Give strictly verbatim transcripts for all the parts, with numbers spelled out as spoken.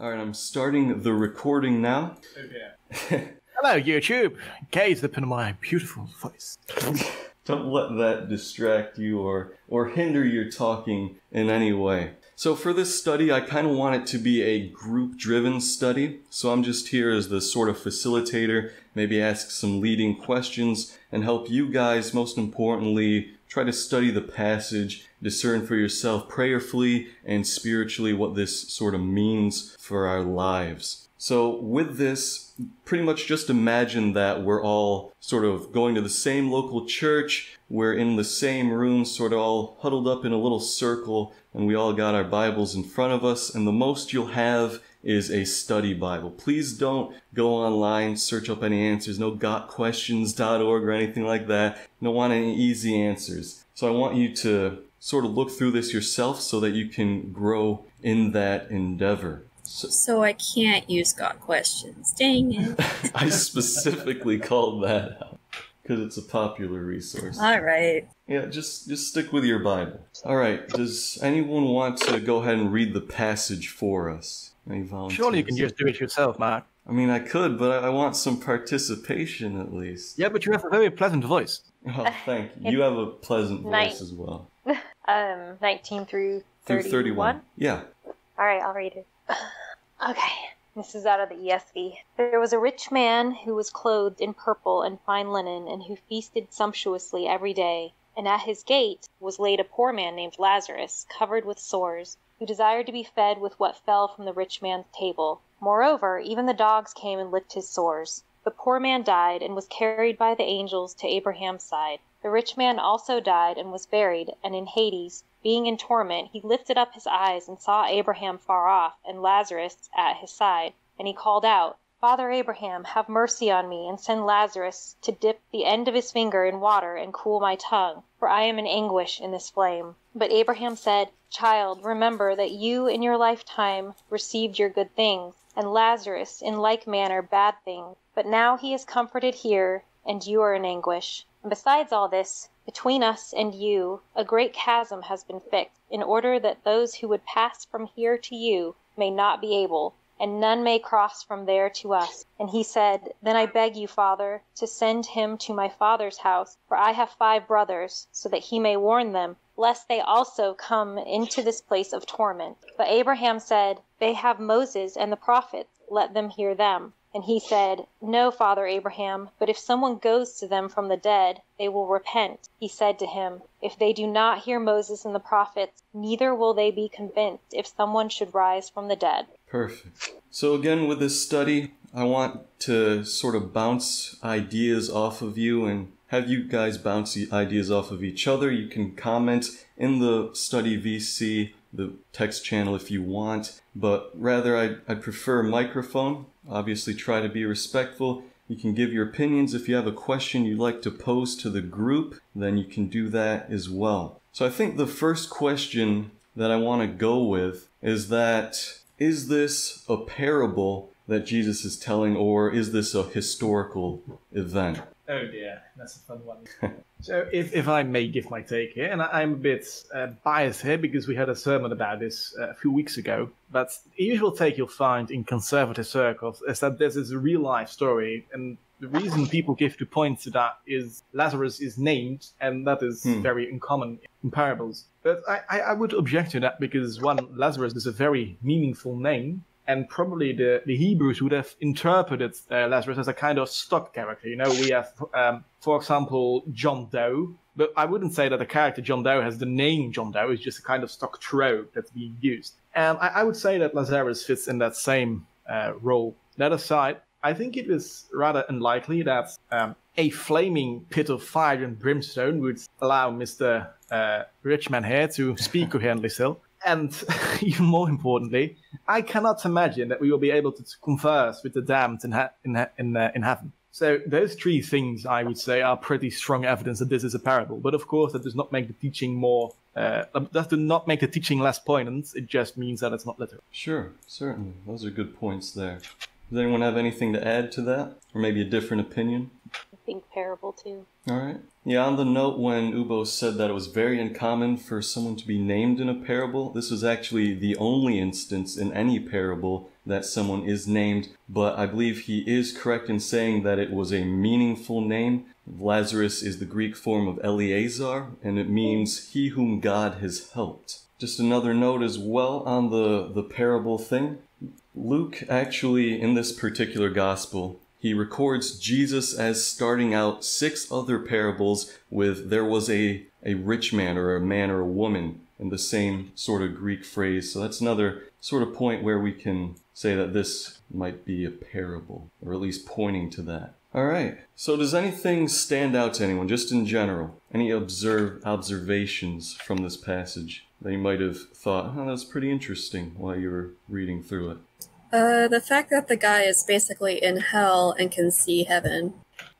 All right, I'm starting the recording now. Okay. Hello, YouTube. Gaze up into my beautiful voice. Don't let that distract you or, or hinder your talking in any way. So for this study, I kind of want it to be a group-driven study. So I'm just here as the sort of facilitator, maybe ask some leading questions and help you guys, most importantly, try to study the passage, discern for yourself prayerfully and spiritually what this sort of means for our lives. So with this, pretty much just imagine that we're all sort of going to the same local church. We're in the same room, sort of all huddled up in a little circle, and we all got our Bibles in front of us. And the most you'll have is a study Bible. Please don't go online, search up any answers, no got questions dot org or anything like that. Don't want any easy answers. So I want you to sort of look through this yourself so that you can grow in that endeavor. So, so I can't use got questions. Dang it. I specifically called that out because it's a popular resource. All right. Yeah, just, just stick with your Bible. All right. Does anyone want to go ahead and read the passage for us? Any volunteers? Surely you can just do it yourself, Mark. I mean, I could, but I want some participation at least. Yeah, but you have a very pleasant voice. Oh, thank you. You have a pleasant voice as well. Um, nineteen through thirty-one? Through thirty-one. Yeah. All right, I'll read it. Okay, this is out of the E S V. There was a rich man who was clothed in purple and fine linen, and who feasted sumptuously every day. And at his gate was laid a poor man named Lazarus, covered with sores, who desired to be fed with what fell from the rich man's table. Moreover, even the dogs came and licked his sores. The poor man died and was carried by the angels to Abraham's side. The rich man also died and was buried, and in Hades, being in torment, he lifted up his eyes and saw Abraham far off and Lazarus at his side. And he called out, "Father Abraham, have mercy on me, and send Lazarus to dip the end of his finger in water and cool my tongue, for I am in anguish in this flame." But Abraham said, "Child, remember that you in your lifetime received your good things, and Lazarus in like manner bad things. But now he is comforted here, and you are in anguish. And besides all this, between us and you a great chasm has been fixed, in order that those who would pass from here to you may not be able, and none may cross from there to us." And he said, "Then I beg you, Father, to send him to my father's house, for I have five brothers, so that he may warn them, lest they also come into this place of torment." But Abraham said, "They have Moses and the prophets, let them hear them." And he said, "No, Father Abraham, but if someone goes to them from the dead, they will repent." He said to him, "If they do not hear Moses and the prophets, neither will they be convinced if someone should rise from the dead." Perfect. So again, with this study, I want to sort of bounce ideas off of you and have you guys bounce the ideas off of each other. You can comment in the Study V C, the text channel, if you want, but rather I, I prefer microphone. Obviously, try to be respectful. You can give your opinions. If you have a question you'd like to pose to the group, then you can do that as well. So I think the first question that I want to go with is that, is this a parable that Jesus is telling, or is this a historical event? Oh dear, that's a fun one. So if, if I may give my take here, and I, I'm a bit uh, biased here because we had a sermon about this uh, a few weeks ago, but the usual take you'll find in conservative circles is that this is a real-life story, and the reason people give two points to that is Lazarus is named, and that is hmm. very uncommon in parables. But I, I, I would object to that because, one, Lazarus is a very meaningful name, and probably the, the Hebrews would have interpreted uh, Lazarus as a kind of stock character. You know, we have, um, for example, John Doe. But I wouldn't say that the character John Doe has the name John Doe. It's just a kind of stock trope that's being used. And I, I would say that Lazarus fits in that same uh, role. That aside, I think it is rather unlikely that um, a flaming pit of fire and brimstone would allow Mister Uh, Richman here to speak coherently still. And even more importantly, I cannot imagine that we will be able to converse with the damned in, ha in, ha in, uh, in heaven. So those three things, I would say, are pretty strong evidence that this is a parable. But of course, that does not make the teaching more, uh, that does not make the teaching less poignant. It just means that it's not literal. Sure, certainly. Those are good points there. Does anyone have anything to add to that? Or maybe a different opinion? think parable too. All right. Yeah, on the note when Ubo said that it was very uncommon for someone to be named in a parable, this was actually the only instance in any parable that someone is named, but I believe he is correct in saying that it was a meaningful name. Lazarus is the Greek form of Eleazar, and it means he whom God has helped. Just another note as well on the, the parable thing. Luke actually, in this particular gospel, he records Jesus as starting out six other parables with there was a, a rich man or a man or a woman in the same sort of Greek phrase. So that's another sort of point where we can say that this might be a parable, or at least pointing to that. All right. So does anything stand out to anyone, just in general? Any observe observations from this passage that you might have thought, oh, that's pretty interesting while you were reading through it? Uh, the fact that the guy is basically in hell and can see heaven.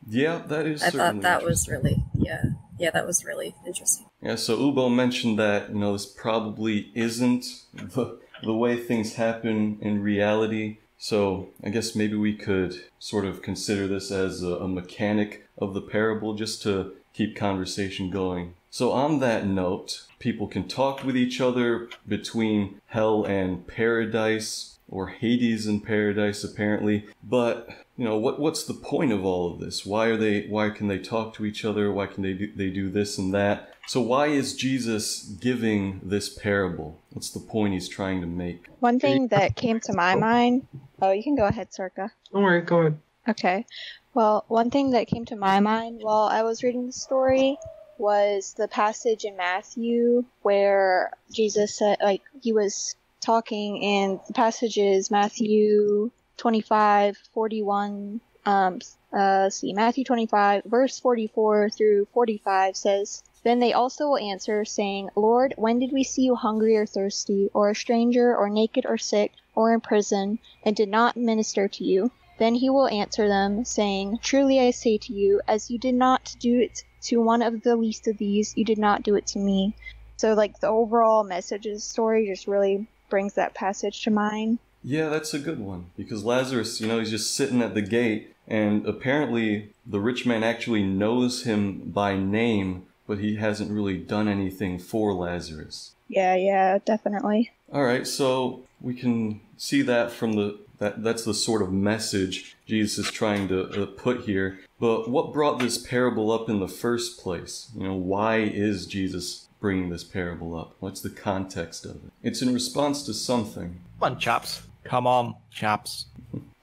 Yeah, that is. I thought that was really, yeah, yeah, that was really interesting. Yeah, so Ubo mentioned that, you know, this probably isn't the, the way things happen in reality. So I guess maybe we could sort of consider this as a, a mechanic of the parable just to keep conversation going. So on that note, people can talk with each other between hell and paradise, or Hades and paradise, apparently. But, you know, what what's the point of all of this? Why are they? Why can they talk to each other? Why can they do, they do this and that? So why is Jesus giving this parable? What's the point he's trying to make? One thing that came to my mind... Oh, you can go ahead, Sarka. All right, go ahead. Okay. Well, one thing that came to my mind while I was reading the story was the passage in Matthew where Jesus said, like, he was... talking, and the passage is Matthew twenty-five, forty-one, um, uh, let's see, Matthew twenty-five, verse forty-four through forty-five says, "Then they also will answer, saying, Lord, when did we see you hungry or thirsty, or a stranger, or naked, or sick, or in prison, and did not minister to you? Then he will answer them, saying, Truly I say to you, as you did not do it to one of the least of these, you did not do it to me." So, like, the overall message of the story just really brings that passage to mind. Yeah, that's a good one. Because Lazarus, you know, he's just sitting at the gate, and apparently the rich man actually knows him by name, but he hasn't really done anything for Lazarus. Yeah, yeah, definitely. All right, so we can see that from the that that's the sort of message Jesus is trying to uh, put here. But what brought this parable up in the first place? You know, why is Jesus bringing this parable up? What's the context of it? It's in response to something. Come on, Chops. Come on, Chops.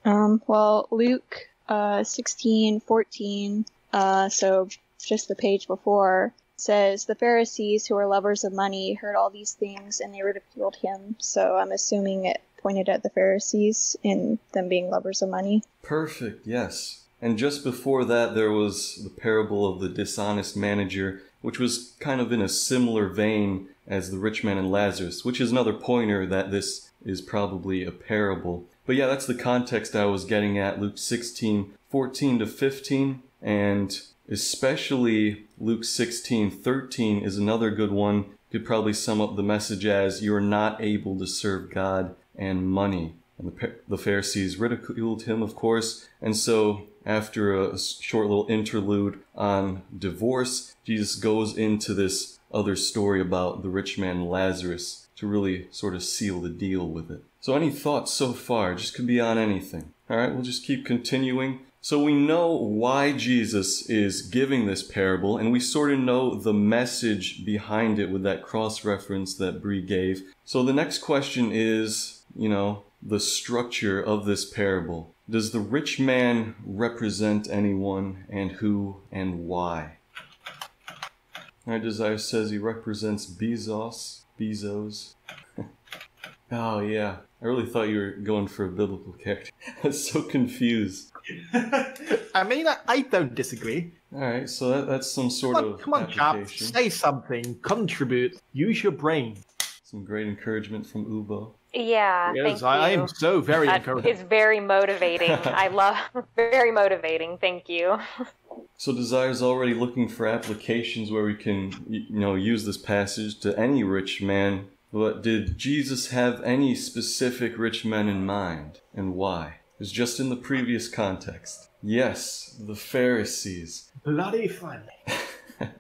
Um, well, Luke uh, sixteen fourteen, uh, so just the page before, says, "The Pharisees, who were lovers of money, heard all these things, and they ridiculed him." So I'm assuming it pointed at the Pharisees and them being lovers of money. Perfect, yes. And just before that, there was the parable of the dishonest manager, which was kind of in a similar vein as the rich man and Lazarus, which is another pointer that this is probably a parable. But yeah, that's the context I was getting at, Luke sixteen fourteen to fifteen, and especially Luke sixteen thirteen is another good one. You could probably sum up the message as, "You are not able to serve God and money." And the, the Pharisees ridiculed him, of course, and so after a short little interlude on divorce, Jesus goes into this other story about the rich man Lazarus to really sort of seal the deal with it. So any thoughts so far? Just could be on anything. All right, we'll just keep continuing. So we know why Jesus is giving this parable, and we sort of know the message behind it with that cross-reference that Bree gave. So the next question is, you know, the structure of this parable. Does the rich man represent anyone, and who and why? All right, Desire says he represents Bezos. Bezos. Oh, yeah. I really thought you were going for a biblical character. I was so confused. I mean, I, I don't disagree. All right, so that, that's some sort of application. Come on, Cap. Say something. Contribute. Use your brain. Some great encouragement from Ubo. Yeah, yes, thank you. I am so very encouraging. It's very motivating. I love very motivating. Thank you. So Desire's already looking for applications where we can, you know, use this passage to any rich man. But did Jesus have any specific rich men in mind, and why? is just in the previous context. Yes, the Pharisees. Bloody funny.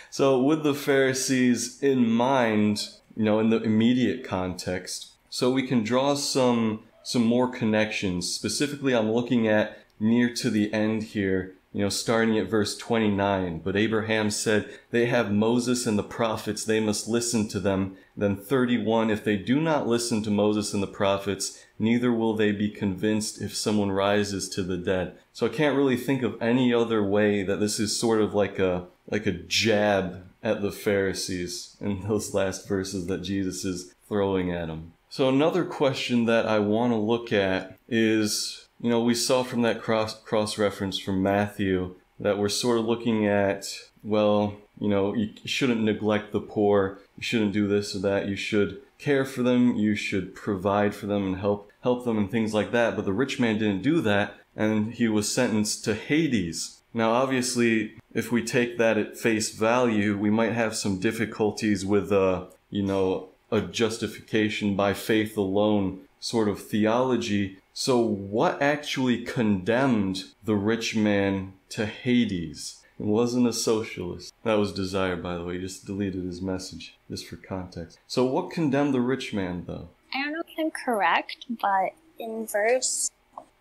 So with the Pharisees in mind, you know, in the immediate context, so we can draw some some more connections. Specifically, I'm looking at near to the end here, you know, starting at verse twenty-nine. But Abraham said, they have Moses and the prophets, they must listen to them. Then thirty-one, if they do not listen to Moses and the prophets, neither will they be convinced if someone rises to the dead. So I can't really think of any other way that this is sort of like a like a jab at the Pharisees in those last verses that Jesus is throwing at them. So another question that I want to look at is, you know, we saw from that cross, cross reference from Matthew that we're sort of looking at, well, you know, you shouldn't neglect the poor. You shouldn't do this or that. You should care for them. You should provide for them and help, help them and things like that. But the rich man didn't do that, and he was sentenced to Hades. Now, obviously, if we take that at face value, we might have some difficulties with, uh, you know, a justification by faith alone sort of theology. So what actually condemned the rich man to Hades? It wasn't a socialist. That was Desire, by the way. He just deleted his message, just for context. So what condemned the rich man, though? I don't know if I'm correct, but in verse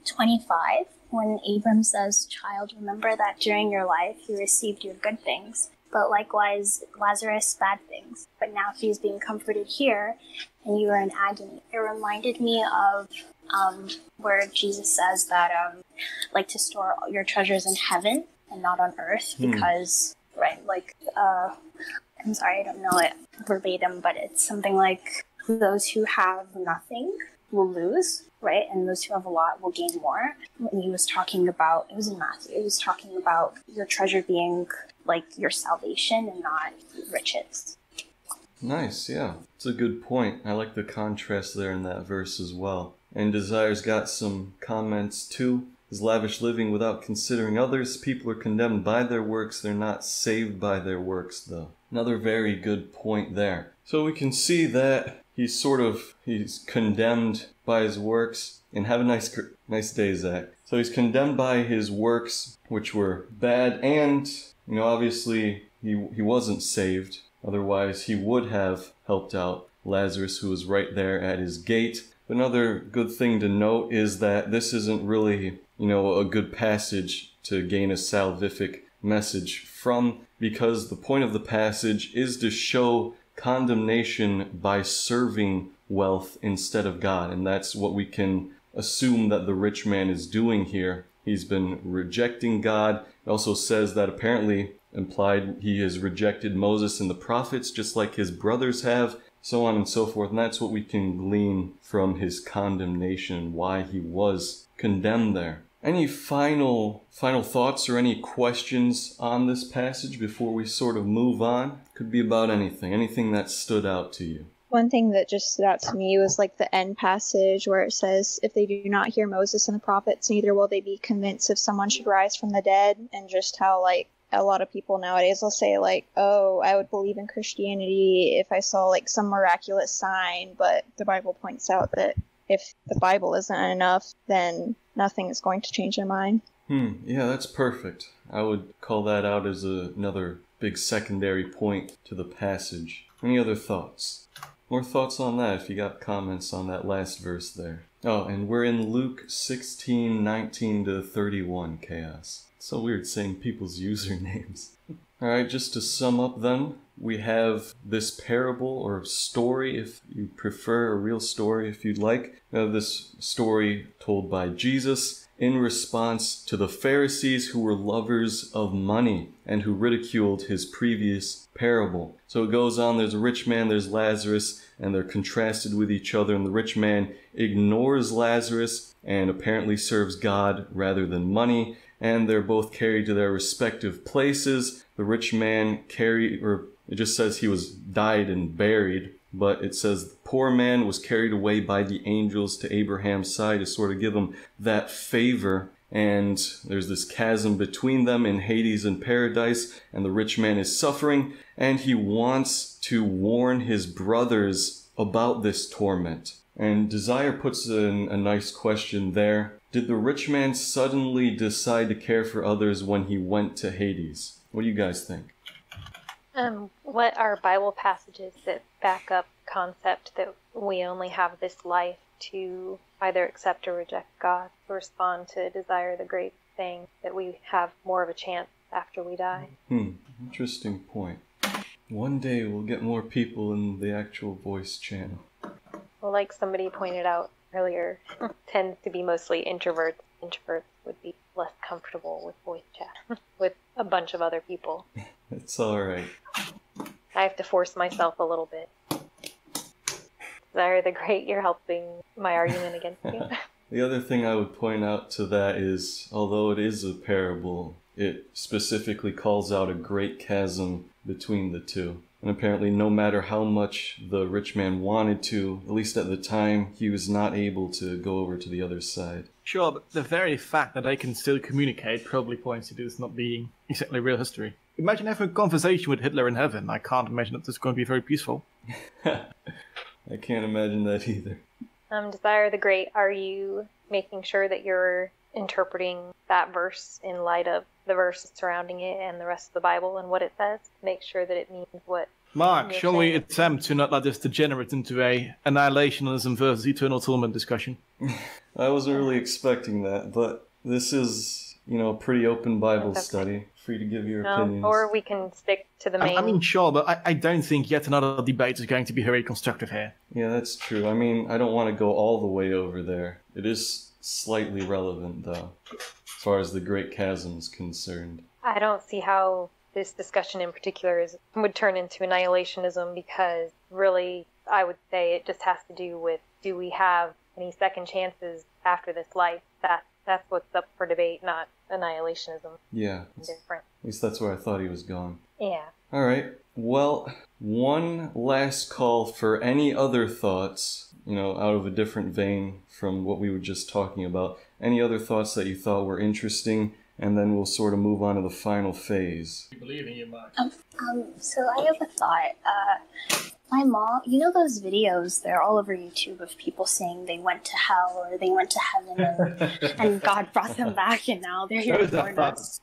twenty-five, when Abram says, "Child, remember that during your life you received your good things, but likewise Lazarus bad things. But now he is being comforted here, and you are in agony." It reminded me of um, where Jesus says that, um, like, to store your treasures in heaven and not on earth, because, hmm. right, like, uh, I'm sorry, I don't know it verbatim, but it's something like, those who have nothing will lose, right? And those who have a lot will gain more. And he was talking about, it was in Matthew, it was talking about your treasure being, like, your salvation and not riches. Nice, yeah. It's a good point. I like the contrast there in that verse as well. And Desire's got some comments too. Is lavish living without considering others. People are condemned by their works. They're not saved by their works, though. Another very good point there. So we can see that he's sort of, he's condemned by his works. And have a nice, nice day, Zach. So he's condemned by his works, which were bad. And, you know, obviously he, he wasn't saved. Otherwise, he would have helped out Lazarus, who was right there at his gate. Another good thing to note is that this isn't really, you know, a good passage to gain a salvific message from, because the point of the passage is to show condemnation by serving wealth instead of God. And that's what we can assume that the rich man is doing here. He's been rejecting God. It also says that apparently implied he has rejected Moses and the prophets, just like his brothers have, so on and so forth. And that's what we can glean from his condemnation, why he was condemned there. Any final final thoughts or any questions on this passage before we sort of move on? Could be about anything, anything that stood out to you. One thing that just stood out to me was like the end passage where it says, if they do not hear Moses and the prophets, neither will they be convinced if someone should rise from the dead, and just how, like, a lot of people nowadays will say, like, oh, I would believe in Christianity if I saw, like, some miraculous sign. But the Bible points out that if the Bible isn't enough, then nothing is going to change their mind. Hmm. Yeah, that's perfect. I would call that out as a, another big secondary point to the passage. Any other thoughts? More thoughts on that if you got comments on that last verse there. Oh, and we're in Luke sixteen nineteen to thirty-one, Chaos. So weird saying people's usernames. All right, just to sum up then, we have this parable or story, if you prefer, a real story if you'd like. We have this story told by Jesus in response to the Pharisees, who were lovers of money and who ridiculed his previous parable. So it goes on, there's a rich man, there's Lazarus, and they're contrasted with each other, and the rich man ignores Lazarus and apparently serves God rather than money. And they're both carried to their respective places. The rich man carried, or it just says he was died and buried, but it says the poor man was carried away by the angels to Abraham's side to sort of give him that favor. And there's this chasm between them in Hades and paradise, and the rich man is suffering, and he wants to warn his brothers about this torment. And Desire puts in a nice question there. Did the rich man suddenly decide to care for others when he went to Hades? What do you guys think? Um, what are Bible passages that back up the concept that we only have this life to either accept or reject God, to respond to desire the great thing, that we have more of a chance after we die? Hmm, interesting point. One day we'll get more people in the actual voice channel. Well, like somebody pointed out earlier, tends to be mostly introverts. Introverts would be less comfortable with voice chat with a bunch of other people. It's all right. I have to force myself a little bit. Desire the Great, you're helping my argument against you. The other thing I would point out to that is, although it is a parable, it specifically calls out a great chasm between the two. And apparently, no matter how much the rich man wanted to, at least at the time, he was not able to go over to the other side. Sure, but the very fact that they can still communicate probably points to this not being exactly real history. Imagine having a conversation with Hitler in heaven. I can't imagine that this is going to be very peaceful. I can't imagine that either. Um, Desire the Great, are you making sure that you're interpreting that verse in light of the verse surrounding it and the rest of the Bible and what it says? Make sure that it means what... Mark, shall saying. we attempt to not let this degenerate into a annihilationism versus eternal torment discussion? I wasn't really expecting that, but this is, you know, a pretty open Bible okay. study. Free to give your no, opinions. Or we can stick to the main... I mean, sure, but I, I don't think yet another debate is going to be very constructive here. Yeah, that's true. I mean, I don't want to go all the way over there. It is slightly relevant, though, as far as the Great Chasm is concerned. I don't see how this discussion in particular is, would turn into annihilationism, because really, I would say it just has to do with, do we have any second chances after this life? That, that's what's up for debate, not annihilationism. Yeah, different. At least that's where I thought he was going. Yeah. All right. Well, one last call for any other thoughts, you know, out of a different vein from what we were just talking about. Any other thoughts that you thought were interesting, and then we'll sort of move on to the final phase. I believe in you, Mark. Um, um, so I have a thought. Uh, my mom, you know those videos, they're all over YouTube of people saying they went to hell or they went to heaven and, and God brought them back and now they're here for us.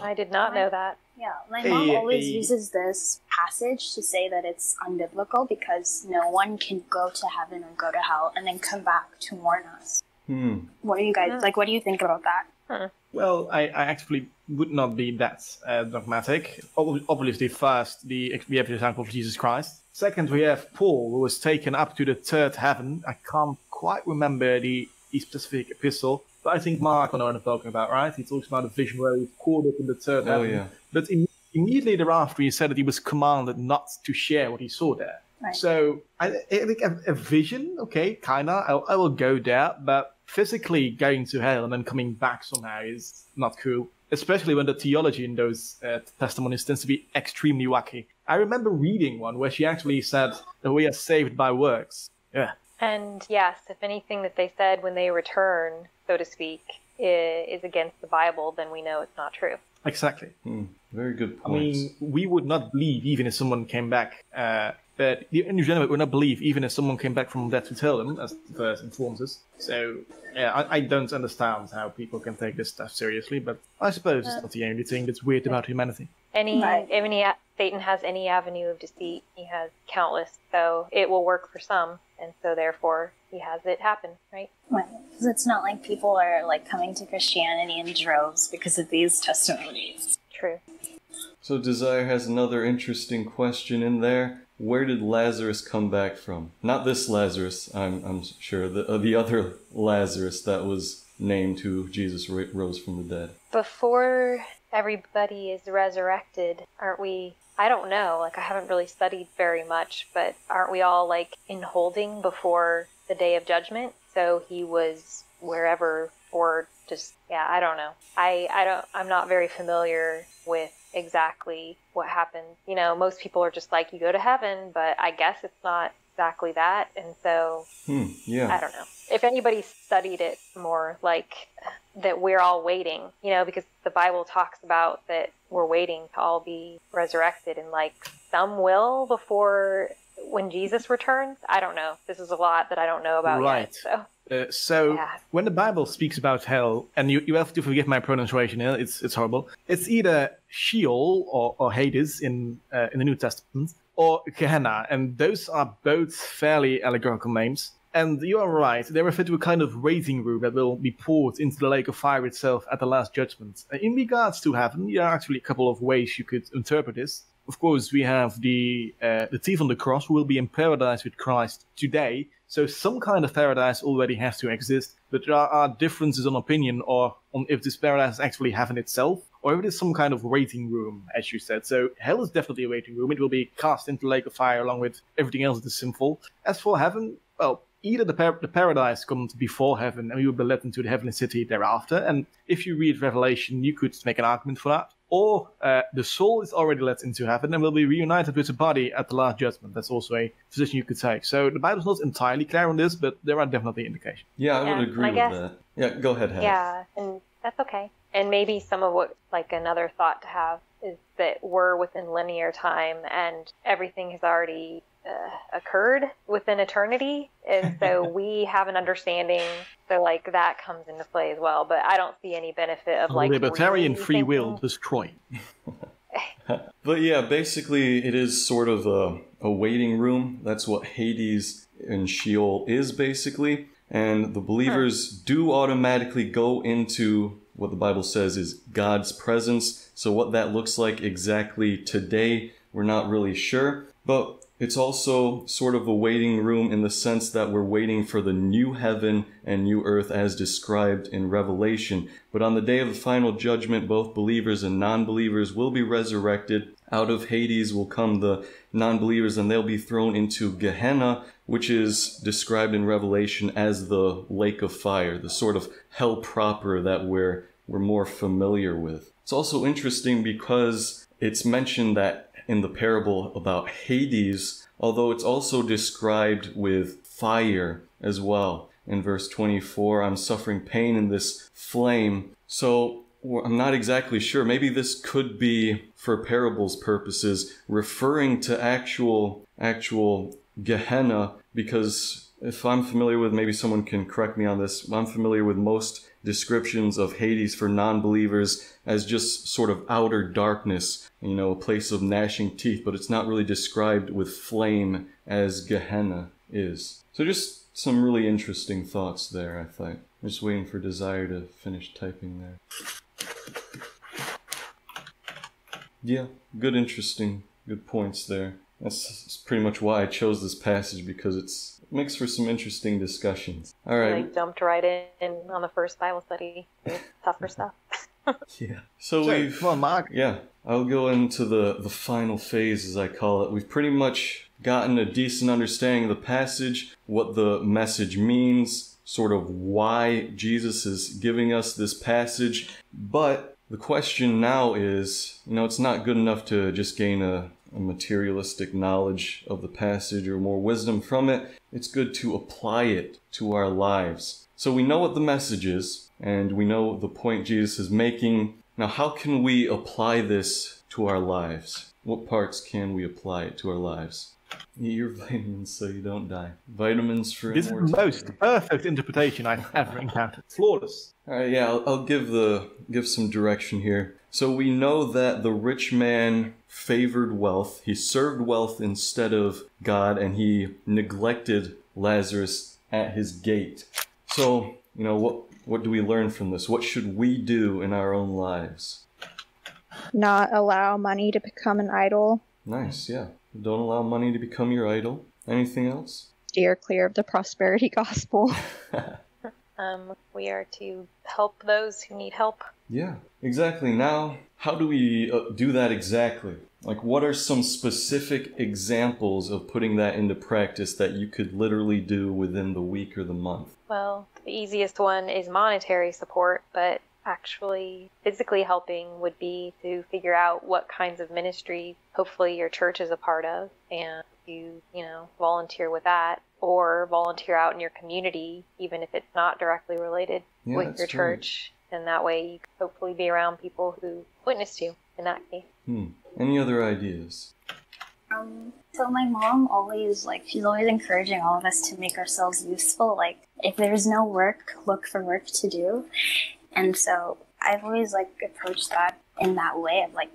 I did not know that. Yeah, my mom hey, always hey. uses this passage to say that it's unbiblical because no one can go to heaven or go to hell and then come back to warn us. Hmm. What do you guys, like, what do you think about that? Huh. Well, I, I actually would not be that uh, dogmatic. Obviously, first, the, we have the example of Jesus Christ. Second, we have Paul, who was taken up to the third heaven. I can't quite remember the, the specific epistle. But I think Mark, I know what I'm talking about, right? He talks about a vision where he called up in the third oh, heaven. Yeah. But im immediately thereafter, he said that he was commanded not to share what he saw there. Right. So, I, I think a, a vision, okay, kind of, I, I will go there. But physically going to hell and then coming back somehow is not cool. Especially when the theology in those uh, testimonies tends to be extremely wacky. I remember reading one where she actually said that we are saved by works. Yeah. And yes, if anything that they said when they return, so to speak, is against the Bible, then we know it's not true. Exactly. Mm, very good point. I mean, we would not believe even if someone came back, uh, but in general, we would not believe even if someone came back from death to tell them, as the verse informs us. So, yeah, I, I don't understand how people can take this stuff seriously, but I suppose uh, it's not the only thing that's weird about humanity. Any, right. any, Satan has any avenue of deceit. He has countless, so it will work for some. And so, therefore, he has it happen, right? Right. Because it's not like people are, like, coming to Christianity in droves because of these testimonies. True. So, Desire has another interesting question in there. Where did Lazarus come back from? Not this Lazarus, I'm, I'm sure. The, uh, the other Lazarus that was named who Jesus rose from the dead. Before everybody is resurrected, aren't we... I don't know, like, I haven't really studied very much, but aren't we all, like, in holding before the day of judgment? So he was wherever, or just, yeah, I don't know. I, I don't, I'm not very familiar with exactly what happened. You know, most people are just like, you go to heaven, but I guess it's not exactly that. And so, hmm, yeah. I don't know. If anybody studied it more, like, that we're all waiting, you know, because the Bible talks about that we're waiting to all be resurrected, and, like, some will before when Jesus returns? I don't know. This is a lot that I don't know about right. yet. So. Uh, so yeah. When the Bible speaks about hell, and you, you have to forgive my pronunciation, it's it's horrible. It's either Sheol or, or Hades in uh, in the New Testament, or Gehenna, and those are both fairly allegorical names. And you are right, they refer to a kind of waiting room that will be poured into the lake of fire itself at the last judgment. In regards to heaven, there are actually a couple of ways you could interpret this. Of course, we have the uh, the thief on the cross who will be in paradise with Christ today. So some kind of paradise already has to exist, but there are differences on opinion or on if this paradise is actually heaven itself or if it is some kind of waiting room, as you said. So hell is definitely a waiting room. It will be cast into the lake of fire along with everything else that is sinful. As for heaven, well, either the, par the paradise comes before heaven and we will be led into the heavenly city thereafter. And if you read Revelation, you could make an argument for that. Or uh, the soul is already let into heaven and will be reunited with the body at the last judgment. That's also a position you could take. So the Bible's not entirely clear on this, but there are definitely indications. Yeah, I yeah, would agree I with guess, that. Yeah, go ahead, Hannah. Yeah, and that's okay. And maybe some of what, like another thought to have is that we're within linear time and everything has already uh, occurred within eternity. And so we have an understanding. So like that comes into play as well. But I don't see any benefit of like libertarian free will destroying. But yeah, basically it is sort of a, a waiting room. That's what Hades and Sheol is basically. And the believers huh. do automatically go into what the Bible says is God's presence. So what that looks like exactly today, we're not really sure. But it's also sort of a waiting room in the sense that we're waiting for the new heaven and new earth as described in Revelation. But on the day of the final judgment, both believers and non-believers will be resurrected. Out of Hades will come the non-believers and they'll be thrown into Gehenna, which is described in Revelation as the lake of fire, the sort of hell proper that we're, we're more familiar with. It's also interesting because it's mentioned that in the parable about Hades, although it's also described with fire as well. In verse twenty-four, I'm suffering pain in this flame. So I'm not exactly sure. Maybe this could be, for parables purposes, referring to actual, actual Gehenna, because if I'm familiar with, maybe someone can correct me on this, I'm familiar with most descriptions of Hades for non-believers as just sort of outer darkness, you know, a place of gnashing teeth, but it's not really described with flame as Gehenna is. So just some really interesting thoughts there, I think. I'm just waiting for Desire to finish typing there. Yeah, good, interesting, good points there. That's, that's pretty much why I chose this passage, because it's, it makes for some interesting discussions. All right. I jumped right in on the first Bible study. Tougher stuff. Yeah. So sure. we've... Come on, Mark. Yeah. I'll go into the, the final phase, as I call it. We've pretty much gotten a decent understanding of the passage, what the message means, sort of why Jesus is giving us this passage. But the question now is, you know, it's not good enough to just gain a... a materialistic knowledge of the passage or more wisdom from it. It's good to apply it to our lives. So we know what the message is and we know the point Jesus is making. Now, how can we apply this to our lives? What parts can we apply it to our lives? Eat your vitamins so you don't die. Vitamins for immortality. This is the most perfect interpretation I've ever encountered. Flawless. All right, yeah, I'll, I'll give the give some direction here. So we know that the rich man favored wealth. He served wealth instead of God, and he neglected Lazarus at his gate. So, you know, what what do we learn from this? What should we do in our own lives? Not allow money to become an idol. Nice, yeah. Don't allow money to become your idol. Anything else? Steer clear of the prosperity gospel. um, we are to help those who need help. Yeah, exactly. Now, how do we uh, do that exactly? Like, what are some specific examples of putting that into practice that you could literally do within the week or the month? Well, the easiest one is monetary support, but actually physically helping would be to figure out what kinds of ministry hopefully your church is a part of, and you, you know, volunteer with that or volunteer out in your community, even if it's not directly related yeah, with your true. church. And that way you can hopefully be around people who witness you in that case. Hmm. Any other ideas? Um, so my mom always, like, she's always encouraging all of us to make ourselves useful. Like, if there's no work, look for work to do. And so I've always, like, approached that in that way of, like,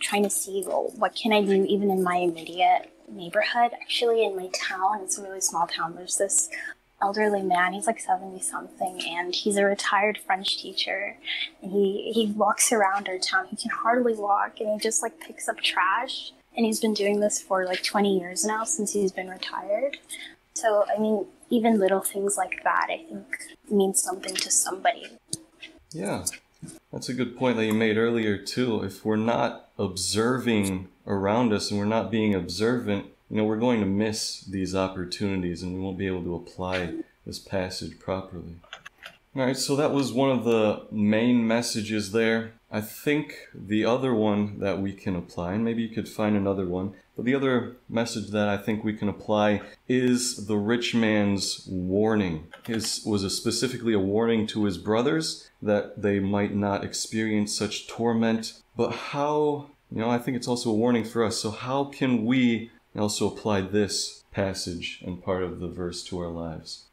trying to see, well, what can I do even in my immediate neighborhood? Actually, in my town, it's a really small town, there's this elderly man, he's like seventy something, and he's a retired French teacher, and he he walks around our town. He can hardly walk, and he just like picks up trash, and he's been doing this for like twenty years now, since he's been retired. So I mean, even little things like that, I think, mean something to somebody. Yeah, that's a good point that you made earlier too. If we're not observing around us and we're not being observant, you know, we're going to miss these opportunities and we won't be able to apply this passage properly. All right, so that was one of the main messages there. I think the other one that we can apply, and maybe you could find another one, but the other message that I think we can apply is the rich man's warning. His was a specifically a warning to his brothers that they might not experience such torment. But how, you know, I think it's also a warning for us. So how can we and also apply this passage and part of the verse to our lives?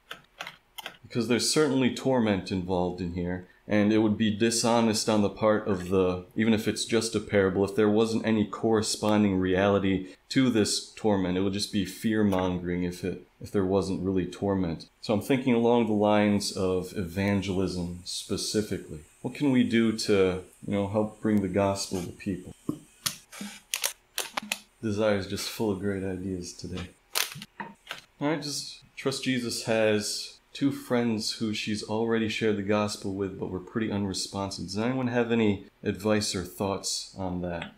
Because there's certainly torment involved in here, and it would be dishonest on the part of the, even if it's just a parable, if there wasn't any corresponding reality to this torment, it would just be fear-mongering if it, if there wasn't really torment. So I'm thinking along the lines of evangelism specifically. What can we do to, you know, help bring the gospel to people? Desire is just full of great ideas today. All right, just trust Jesus has two friends who she's already shared the gospel with, but were pretty unresponsive. Does anyone have any advice or thoughts on that?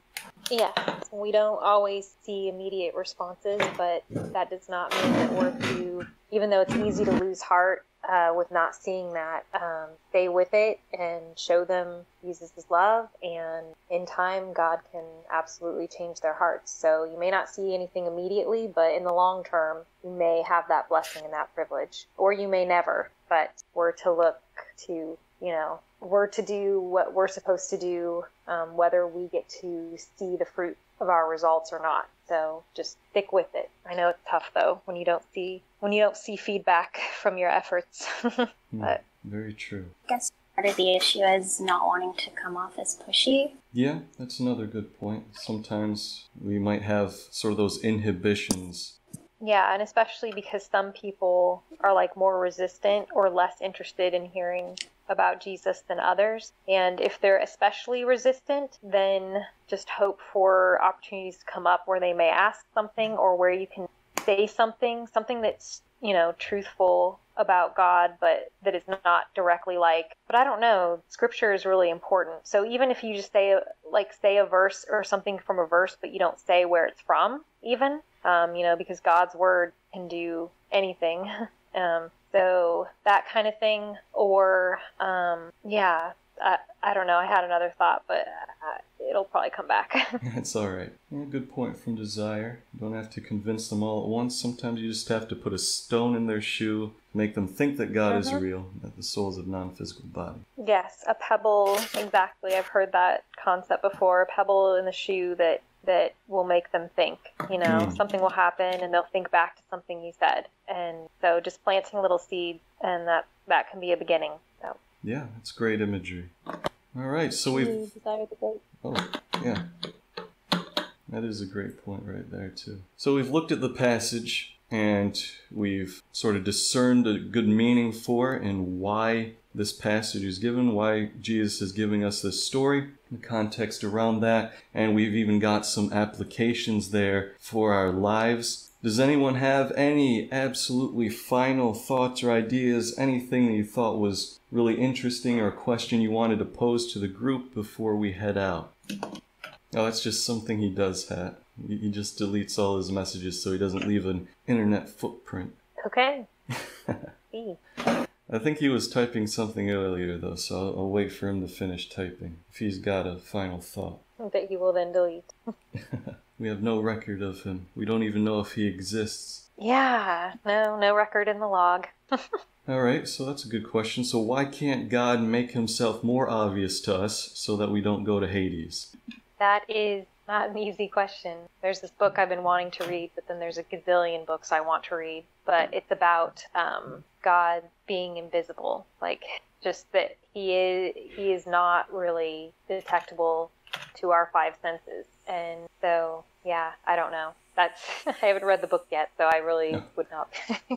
Yeah, we don't always see immediate responses, but that does not mean that we're to, even though it's easy to lose heart uh, with not seeing that, um, stay with it and show them Jesus' love, and in time, God can absolutely change their hearts. So you may not see anything immediately, but in the long term, you may have that blessing and that privilege, or you may never, but we're to look to, you know, we're to do what we're supposed to do, um, whether we get to see the fruit of our results or not. So just stick with it. I know it's tough though, when you don't see, when you don't see feedback from your efforts. But very true. I guess part of the issue is not wanting to come off as pushy. Yeah, that's another good point. Sometimes we might have sort of those inhibitions. Yeah, and especially because some people are like more resistant or less interested in hearing about Jesus than others. And if they're especially resistant, then just hope for opportunities to come up where they may ask something, or where you can say something, something that's, you know, truthful about God, but that is not directly like, but I don't know, scripture is really important. So even if you just say, like, say a verse or something from a verse, but you don't say where it's from, even, um, you know, because God's word can do anything. um, So that kind of thing, or, um, yeah, I, I don't know. I had another thought, but I, it'll probably come back. That's all right. Yeah, good point from Desire. You don't have to convince them all at once. Sometimes you just have to put a stone in their shoe, make them think that God mm-hmm. is real, that the souls of non-physical body. Yes, a pebble. Exactly. I've heard that concept before. A pebble in the shoe that that will make them think, you know, mm. something will happen and they'll think back to something you said. And so just planting little seeds, and that, that can be a beginning. So. Yeah, that's great imagery. All right, so we've... Oh, yeah. That is a great point right there, too. So we've looked at the passage and we've sort of discerned a good meaning for and why this passage is given, why Jesus is giving us this story, the context around that, and we've even got some applications there for our lives. Does anyone have any absolutely final thoughts or ideas, anything that you thought was really interesting or a question you wanted to pose to the group before we head out? Oh, that's just something he does, Hat. He just deletes all his messages so he doesn't leave an internet footprint. Okay. I think he was typing something earlier, though, so I'll, I'll wait for him to finish typing, if he's got a final thought. I bet he will then delete. We have no record of him. We don't even know if he exists. Yeah, no, no record in the log. All right, so that's a good question. So why can't God make himself more obvious to us so that we don't go to Hades? That is Not an easy question. There's this book I've been wanting to read, but then there's a gazillion books I want to read. But it's about um, God being invisible, like just that he is he is not really detectable to our five senses. And so, yeah, I don't know. That's I haven't read the book yet, so I really no. would not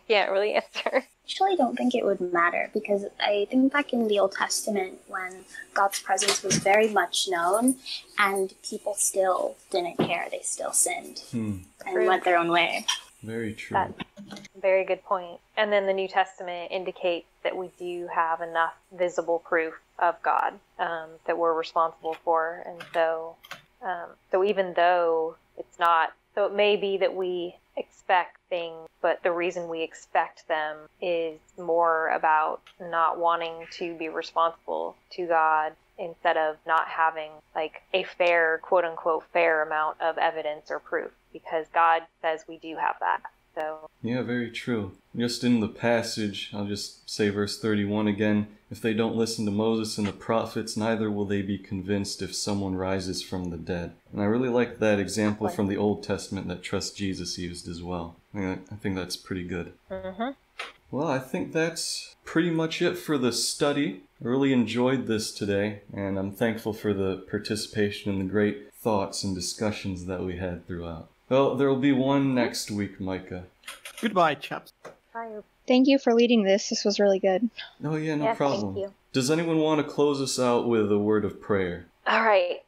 can't really answer. Actually, don't think it would matter, because I think back in the Old Testament when God's presence was very much known and people still didn't care, they still sinned hmm. and true. went their own way. Very true. That's a very good point. And then the New Testament indicates that we do have enough visible proof of God um, that we're responsible for, and so um, so even though it's not. So it may be that we expect things, but the reason we expect them is more about not wanting to be responsible to God instead of not having like a fair, quote unquote, fair amount of evidence or proof, because God says we do have that. So yeah, very true. Just in the passage, I'll just say verse thirty-one again. If they don't listen to Moses and the prophets, neither will they be convinced if someone rises from the dead. And I really like that example from the Old Testament that Trust Jesus used as well. I think that's pretty good. Mm-hmm. Well, I think that's pretty much it for the study. I really enjoyed this today, and I'm thankful for the participation and the great thoughts and discussions that we had throughout. Well, there will be one next week, Micah. Goodbye, chaps. Bye. Thank you for leading this. This was really good. Oh, yeah, no yeah, problem. Thank you. Does anyone want to close us out with a word of prayer? All right.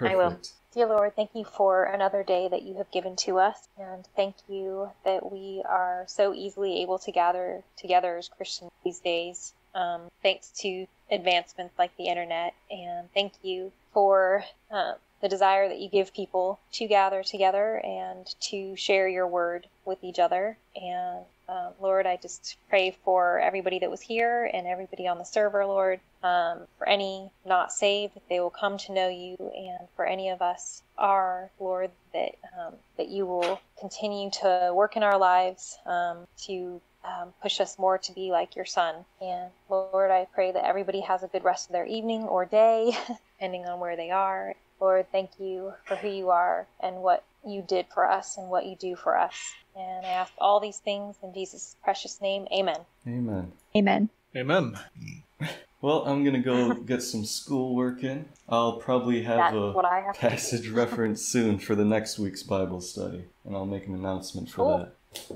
I will. Dear Lord, thank you for another day that you have given to us. And thank you that we are so easily able to gather together as Christians these days, um, thanks to advancements like the internet. And thank you for um, the desire that you give people to gather together and to share your word with each other. And Um, Lord, I just pray for everybody that was here and everybody on the server, Lord, um, for any not saved, that they will come to know you, and for any of us are, Lord, that um, that you will continue to work in our lives um, to um, push us more to be like your son. And Lord, I pray that everybody has a good rest of their evening or day, depending on where they are. Lord, thank you for who you are and what you did for us and what you do for us. And I ask all these things in Jesus' precious name. Amen. Amen. Amen. Amen. Well, I'm going to go get some schoolwork in. I'll probably have That's a have passage reference soon for the next week's Bible study, and I'll make an announcement for cool. that.